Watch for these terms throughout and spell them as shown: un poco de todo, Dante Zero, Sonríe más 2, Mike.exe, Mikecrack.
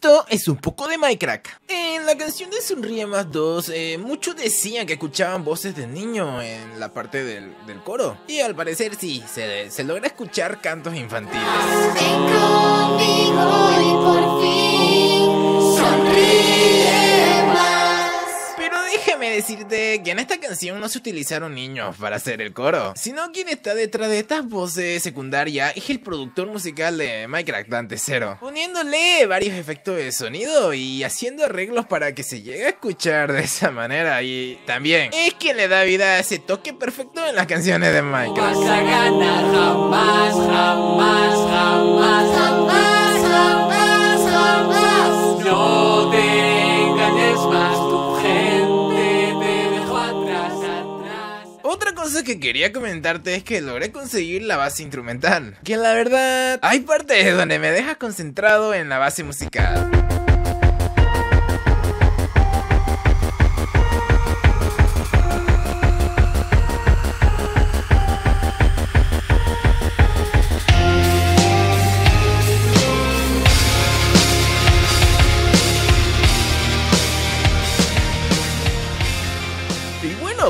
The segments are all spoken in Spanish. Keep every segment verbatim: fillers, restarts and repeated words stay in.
Esto es un poco de Mikecrack. En la canción de Sonríe más dos, eh, muchos decían que escuchaban voces de niño en la parte del, del coro. Y al parecer sí, se, se logra escuchar cantos infantiles. Ven conmigo y por fin sonríe más. Pero déjame decirte que en esta canción no se utilizaron niños para hacer el coro, sino quien está detrás de estas voces secundarias es el productor musical de Mikecrack, Dante Zero, poniéndole varios efectos de sonido y haciendo arreglos para que se llegue a escuchar de esa manera. Y también es quien le da vida a ese toque perfecto en las canciones de Mikecrack. No vas a ganar jamás, jamás, jamás, jamás, jamás, jamás. No te engañes más. Otra cosa que quería comentarte es que logré conseguir la base instrumental, que la verdad hay partes donde me dejas concentrado en la base musical.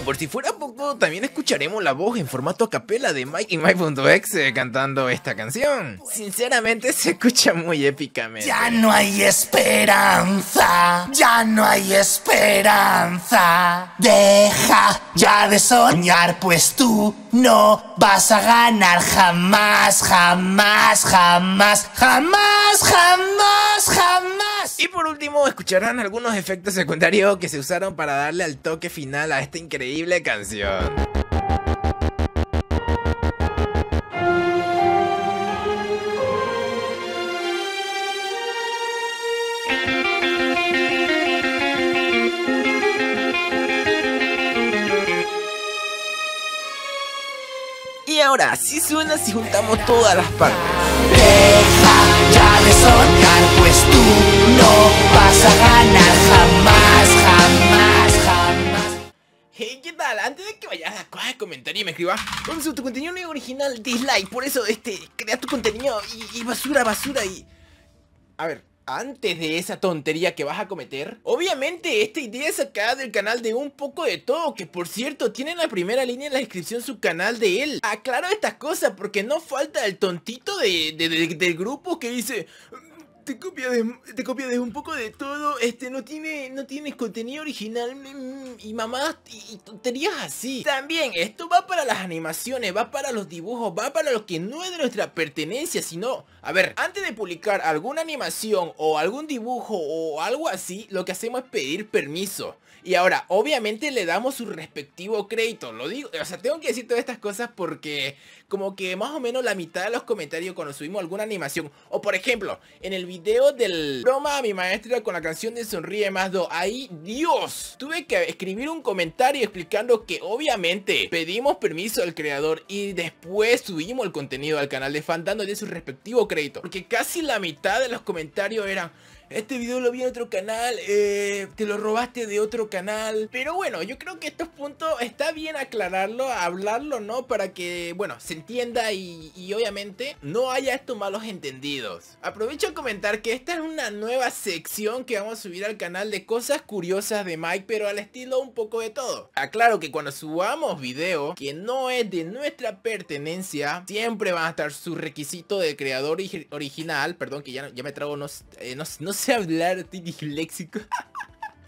Por si fuera poco, también escucharemos la voz en formato a capela de Mike y Mike.exe cantando esta canción. Sinceramente se escucha muy épicamente. Ya no hay esperanza, ya no hay esperanza. Deja ya de soñar, pues tú no vas a ganar jamás, jamás, jamás, jamás, jamás, jamás. Y por último escucharán algunos efectos secundarios que se usaron para darle al toque final a esta increíble canción. Y ahora sí suena si juntamos todas las partes. Deja ya de soñar, pues tú no vas a ganar jamás, jamás, jamás. Hey, ¿qué tal? Antes de que vayas a la caja de comentarios y me escribas ¿dónde sube tu contenido no original? Dislike, por eso este, crea tu contenido y, y basura, basura y... A ver, antes de esa tontería que vas a cometer, obviamente esta idea es sacada del canal de Un Poco de Todo, que por cierto tiene en la primera línea en la descripción su canal de él. Aclaro estas cosas porque no falta el tontito de, de, de, del grupo que dice... Te copia, de, te copia de un poco de todo, este no tiene no tienes contenido original y mamás y, y tonterías así. También esto va para las animaciones, va para los dibujos, va para lo que no es de nuestra pertenencia, sino, a ver, antes de publicar alguna animación o algún dibujo o algo así, lo que hacemos es pedir permiso. Y ahora, obviamente le damos su respectivo crédito, lo digo, o sea, tengo que decir todas estas cosas porque como que más o menos la mitad de los comentarios cuando subimos alguna animación, o por ejemplo, en el video video del broma a mi maestra con la canción de Sonríe más dos, ahí Dios, tuve que escribir un comentario explicando que obviamente pedimos permiso al creador y después subimos el contenido al canal de fan dándole su respectivo crédito, porque casi la mitad de los comentarios eran: este video lo vi en otro canal, eh, te lo robaste de otro canal. Pero bueno, yo creo que estos puntos está bien aclararlo, hablarlo, ¿no? Para que, bueno, se entienda y, y obviamente no haya estos malos entendidos. Aprovecho a comentar que esta es una nueva sección que vamos a subir al canal de cosas curiosas de Mike, pero al estilo Un Poco de Todo. Aclaro que cuando subamos video que no es de nuestra pertenencia, siempre van a estar su requisito de creador original. Perdón que ya, ya me trago, no, eh, no, no sé hablar, estoy disléxico.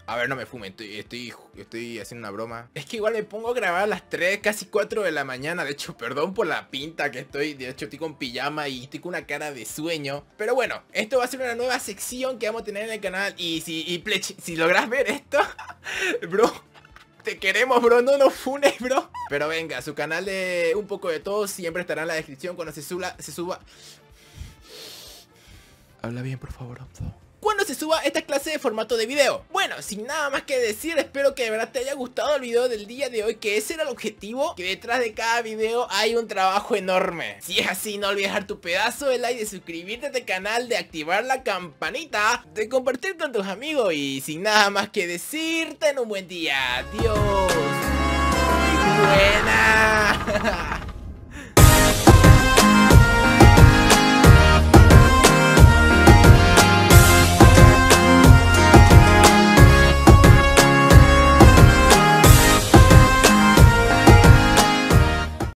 A ver, no me fumen, estoy, estoy, estoy haciendo una broma. Es que igual me pongo a grabar a las tres, casi cuatro de la mañana. De hecho, perdón por la pinta que estoy. De hecho, estoy con pijama y estoy con una cara de sueño. Pero bueno, esto va a ser una nueva sección que vamos a tener en el canal. Y si, y plech, si logras ver esto, bro, te queremos, bro, no nos funes, bro. Pero venga, su canal de Un Poco de Todo siempre estará en la descripción cuando se suba, se suba. Habla bien, por favor, Opto. Cuando se suba esta clase de formato de video. Bueno, sin nada más que decir, espero que de verdad te haya gustado el video del día de hoy, que ese era el objetivo, que detrás de cada video hay un trabajo enorme. Si es así, no olvides dejar tu pedazo de like, de suscribirte a este canal, de activar la campanita, de compartir con tus amigos. Y sin nada más que decir, ten un buen día. Adiós. Buena.